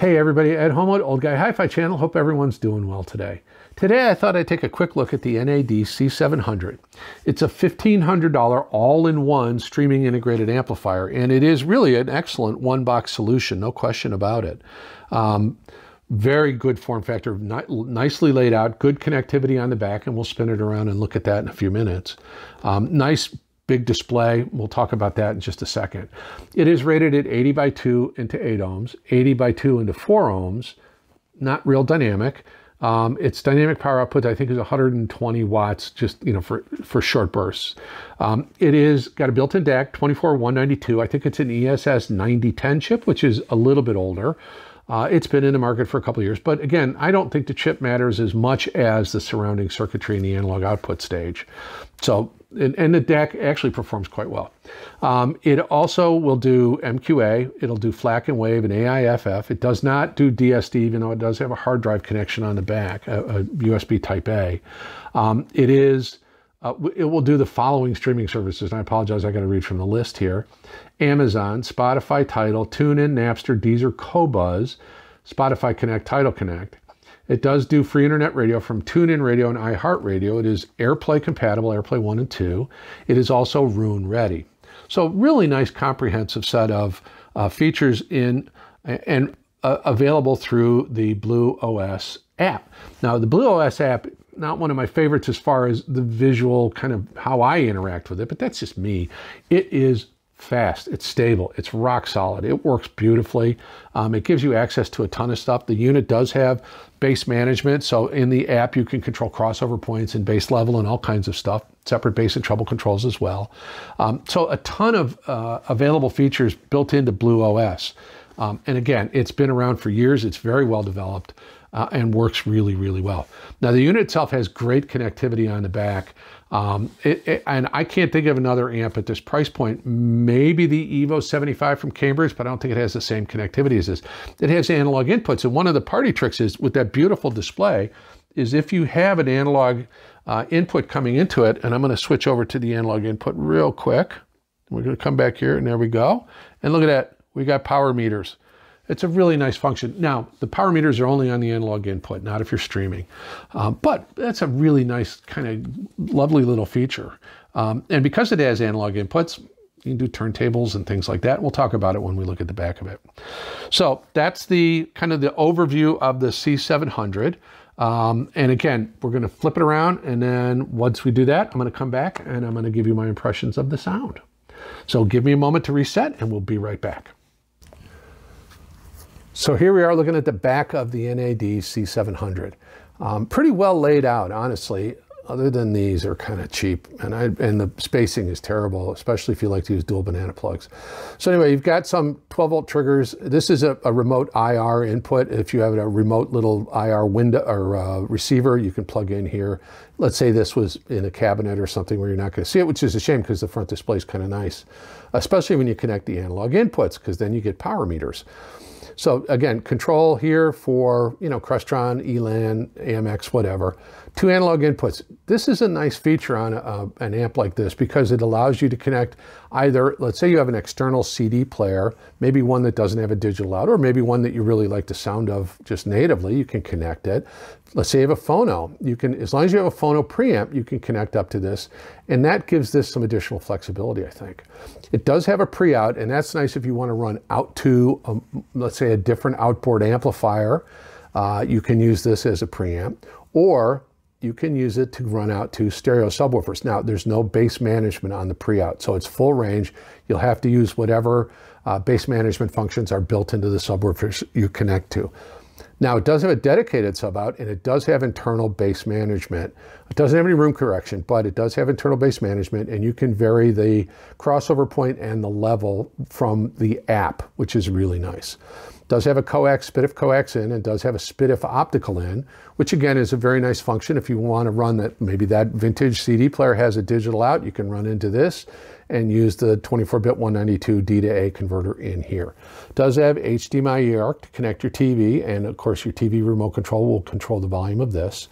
Hey everybody, Ed Homewood, Old Guy Hi-Fi Channel. Hope everyone's doing well today. Today I thought I'd take a quick look at the NAD C700. It's a $1,500 all-in-one streaming integrated amplifier, and it is really an excellent one-box solution, no question about it. Very good form factor, nicely laid out, good connectivity on the back, and we'll spin it around and look at that in a few minutes. Nice big display. We'll talk about that in just a second. It is rated at 80 by 2 into 8 ohms, 80 by 2 into 4 ohms, not real dynamic. Its dynamic power output, I think, is 120 watts, just, you know, for short bursts. It is got a built-in DAC, 24192. I think it's an ESS 9010 chip, which is a little bit older. It's been in the market for a couple of years, but again, I don't think the chip matters as much as the surrounding circuitry in the analog output stage. So, and the DAC actually performs quite well. It also will do MQA. It'll do FLAC and WAV and AIFF. It does not do DSD, even though it does have a hard drive connection on the back, a USB type A. It will do the following streaming services, and I apologize, I got to read from the list here. Amazon, Spotify, Tidal, TuneIn, Napster, Deezer, Qobuz, Spotify Connect, Tidal Connect. It does do free internet radio from TuneIn Radio and iHeartRadio. It is AirPlay compatible, AirPlay 1 and 2. It is also Roon ready. So really nice comprehensive set of features in and available through the Blue OS app. Now the Blue OS app, not one of my favorites as far as the visual, kind of how I interact with it, but that's just me. It is fast, it's stable, it's rock solid, it works beautifully. It gives you access to a ton of stuff. The unit does have base management, so in the app you can control crossover points and base level and all kinds of stuff, separate bass and treble controls as well. So a ton of available features built into Blue OS. And again, it's been around for years, it's very well developed. And works really, really well. Now the unit itself has great connectivity on the back. And I can't think of another amp at this price point, maybe the Evo 75 from Cambridge, but I don't think it has the same connectivity as this. It has analog inputs. And one of the party tricks is with that beautiful display is if you have an analog input coming into it, and I'm gonna switch over to the analog input real quick. We're gonna come back here and there we go. And look at that, we got power meters. It's a really nice function. Now, the power meters are only on the analog input, not if you're streaming. But that's a really nice, kind of lovely little feature. And because it has analog inputs, you can do turntables and things like that. We'll talk about it when we look at the back of it. So that's the kind of the overview of the C700. And again, we're gonna flip it around, and then once we do that, I'm gonna come back and I'm gonna give you my impressions of the sound. So give me a moment to reset and we'll be right back. So here we are looking at the back of the NAD C700. Pretty well laid out, honestly, other than these are kind of cheap, and the spacing is terrible, especially if you like to use dual banana plugs. So anyway, you've got some 12-volt triggers. This is a remote IR input. If you have a remote little IR window or receiver, you can plug in here. Let's say this was in a cabinet or something where you're not going to see it, which is a shame because the front display is kind of nice, especially when you connect the analog inputs, because then you get power meters. So again, control here for, you know, Crestron, ELAN, AMX, whatever. Two analog inputs. This is a nice feature on an amp like this because it allows you to connect either, let's say you have an external CD player, maybe one that doesn't have a digital out, or maybe one that you really like the sound of just natively, you can connect it. Let's say you have a phono. You can, as long as you have a phono preamp, you can connect up to this. And that gives this some additional flexibility, I think. It does have a pre-out, and that's nice if you want to run out to, let's say, a different outboard amplifier. You can use this as a preamp, or you can use it to run out to stereo subwoofers. Now, there's no bass management on the pre-out, so it's full range. You'll have to use whatever bass management functions are built into the subwoofers you connect to. Now, it does have a dedicated sub-out, and it does have internal bass management. It doesn't have any room correction, but it does have internal bass management, and you can vary the crossover point and the level from the app, which is really nice. does have a coax, SPDIF coax in, and does have a SPDIF optical in, which again is a very nice function if you want to run that. Maybe that vintage CD player has a digital out, you can run into this and use the 24-bit 192 D to A converter in here. Does have HDMI ARC to connect your TV, and of course your TV remote control will control the volume of this.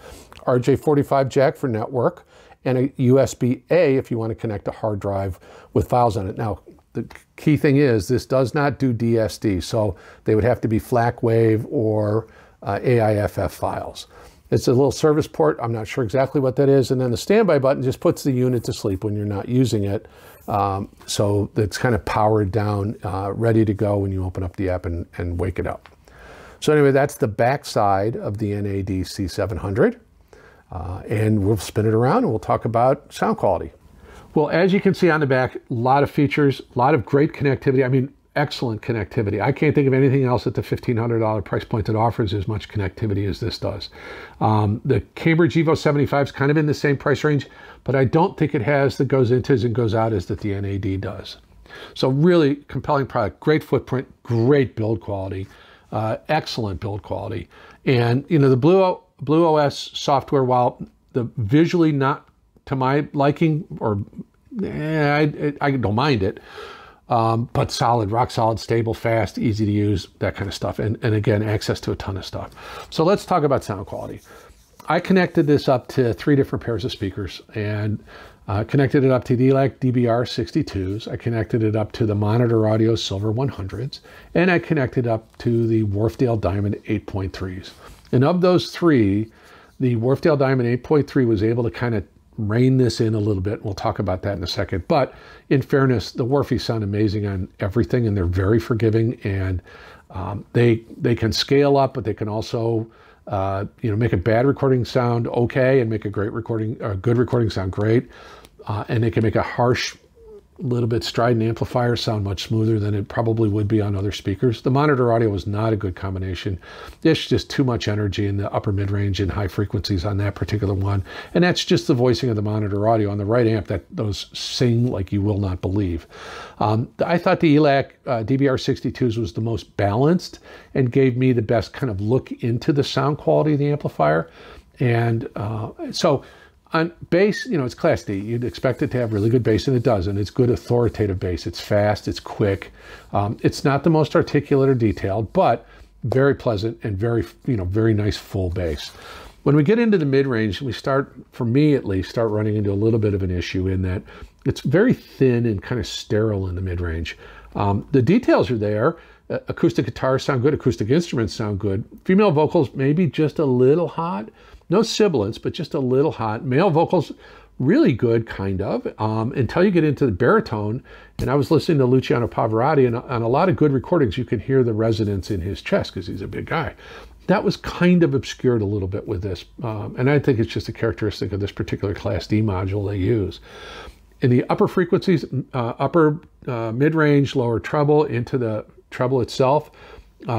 RJ45 jack for network, and a USB-A if you want to connect a hard drive with files on it. Now, the key thing is this does not do DSD, so they would have to be FLAC, WAV, or AIFF files. It's a little service port. I'm not sure exactly what that is. And then the standby button just puts the unit to sleep when you're not using it. So it's kind of powered down, ready to go when you open up the app and wake it up. So anyway, that's the back side of the NAD C700. And we'll spin it around and we'll talk about sound quality. Well, as you can see on the back, a lot of features, a lot of great connectivity. I mean, excellent connectivity. I can't think of anything else at the $1,500 price point that offers as much connectivity as this does. The Cambridge Evo 75 is kind of in the same price range, but I don't think it has the goes intas and goes outas that the NAD does. So really compelling product, great footprint, great build quality, excellent build quality. And, you know, the Blue OS software, while the visually not to my liking, or I don't mind it, but solid, rock solid, stable, fast, easy to use, that kind of stuff. And again, access to a ton of stuff. So let's talk about sound quality. I connected this up to 3 different pairs of speakers, and connected it up to the Elac DBR-62s. I connected it up to the Monitor Audio Silver 100s, and I connected up to the Wharfedale Diamond 8.3s. And of those 3, the Wharfedale Diamond 8.3 was able to kind of rein this in a little bit. We'll talk about that in a second. But in fairness, the Wharfies sound amazing on everything, and they're very forgiving. And they can scale up, but they can also you know, make a bad recording sound okay, and make a great recording, or a good recording sound great. And they can make a harsh, little bit strident amplifier sound much smoother than it probably would be on other speakers. The Monitor Audio was not a good combination. There's just too much energy in the upper mid-range and high frequencies on that particular one. And that's just the voicing of the Monitor Audio. On the right amp, that those sing like you will not believe. I thought the Elac DBR-62s was the most balanced and gave me the best kind of look into the sound quality of the amplifier. And so on bass, you know, it's Class D. You'd expect it to have really good bass, and it does, and it's good authoritative bass. It's fast, it's quick. It's not the most articulate or detailed, but very pleasant and very, you know, very nice full bass. When we get into the mid-range, we start, for me at least, start running into a little bit of an issue in that it's very thin and kind of sterile in the mid-range. The details are there. Acoustic guitars sound good. Acoustic instruments sound good. Female vocals maybe just a little hot. No sibilance, but just a little hot. Male vocals, really good, kind of, until you get into the baritone. And I was listening to Luciano Pavarotti, and on a lot of good recordings, you can hear the resonance in his chest because he's a big guy. That was kind of obscured a little bit with this. And I think it's just a characteristic of this particular Class D module they use. In the upper frequencies, upper mid-range, lower treble, into the treble itself,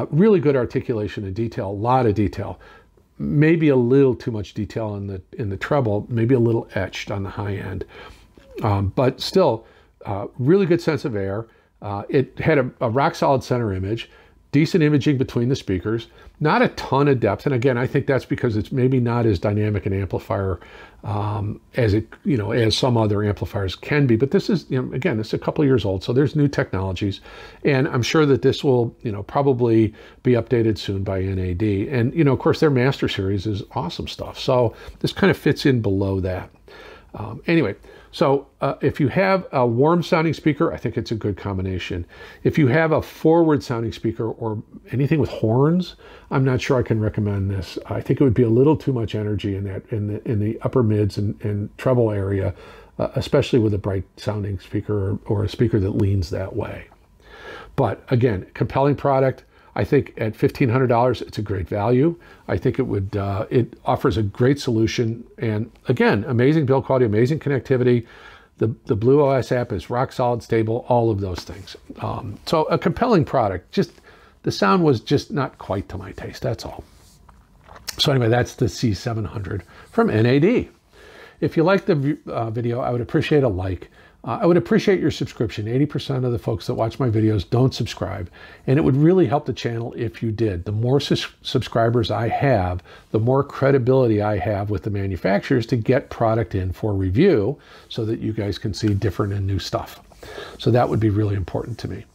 really good articulation and detail, a lot of detail. Maybe a little too much detail in the treble, maybe a little etched on the high end, but still really good sense of air. It had a rock solid center image, decent imaging between the speakers, not a ton of depth. And again, I think that's because it's maybe not as dynamic an amplifier as it, you know, as some other amplifiers can be. But this is, you know, again, it's a couple of years old, so there's new technologies, and I'm sure that this will, you know, probably be updated soon by NAD. And you know, of course, their Master Series is awesome stuff. So this kind of fits in below that. Anyway. So if you have a warm sounding speaker, I think it's a good combination. If you have a forward sounding speaker or anything with horns, I'm not sure I can recommend this. I think it would be a little too much energy in that, in the upper mids and treble area, especially with a bright sounding speaker or a speaker that leans that way. But again, compelling product. I think at $1,500, it's a great value. I think it would, it offers a great solution. And again, amazing build quality, amazing connectivity. The Blue OS app is rock solid, stable, all of those things. So a compelling product. Just the sound was just not quite to my taste, that's all. So anyway, that's the C700 from NAD. If you liked the video, I would appreciate a like. I would appreciate your subscription. 80% of the folks that watch my videos don't subscribe, and it would really help the channel if you did. The more subscribers I have, the more credibility I have with the manufacturers to get product in for review so that you guys can see different and new stuff. So that would be really important to me.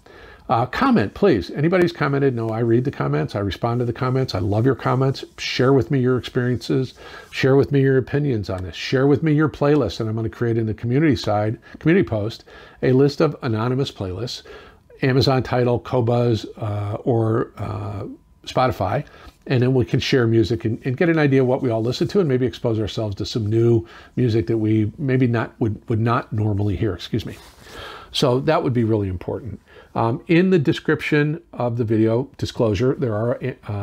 Comment, please. Anybody's commented, no, I read the comments. I respond to the comments. I love your comments. Share with me your experiences. Share with me your opinions on this. Share with me your playlist. And I'm going to create in the community post, a list of anonymous playlists, Amazon, Tidal, Qobuz, or Spotify. And then we can share music and get an idea of what we all listen to and maybe expose ourselves to some new music that we maybe would not normally hear, excuse me. So that would be really important. In the description of the video disclosure, there are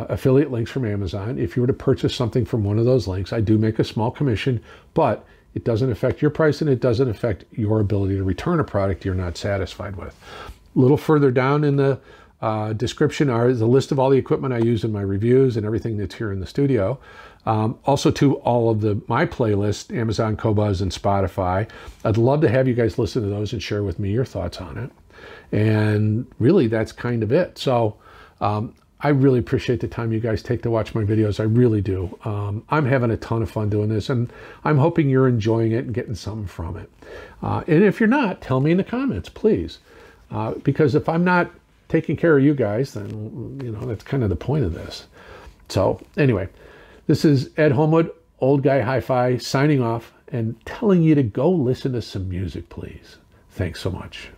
affiliate links from Amazon. If you were to purchase something from one of those links, I do make a small commission, but it doesn't affect your price and it doesn't affect your ability to return a product you're not satisfied with. A little further down in the description are the list of all the equipment I use in my reviews and everything that's here in the studio. Also to all of my playlists, Amazon, Qobuz, and Spotify. I'd love to have you guys listen to those and share with me your thoughts on it. And really, that's kind of it. So I really appreciate the time you guys take to watch my videos. I really do. I'm having a ton of fun doing this, and I'm hoping you're enjoying it and getting something from it. And if you're not, tell me in the comments, please. Because if I'm not taking care of you guys, then, you know, that's kind of the point of this. So anyway, this is Ed Homewood, Old Guy Hi-Fi, signing off and telling you to go listen to some music, please. Thanks so much.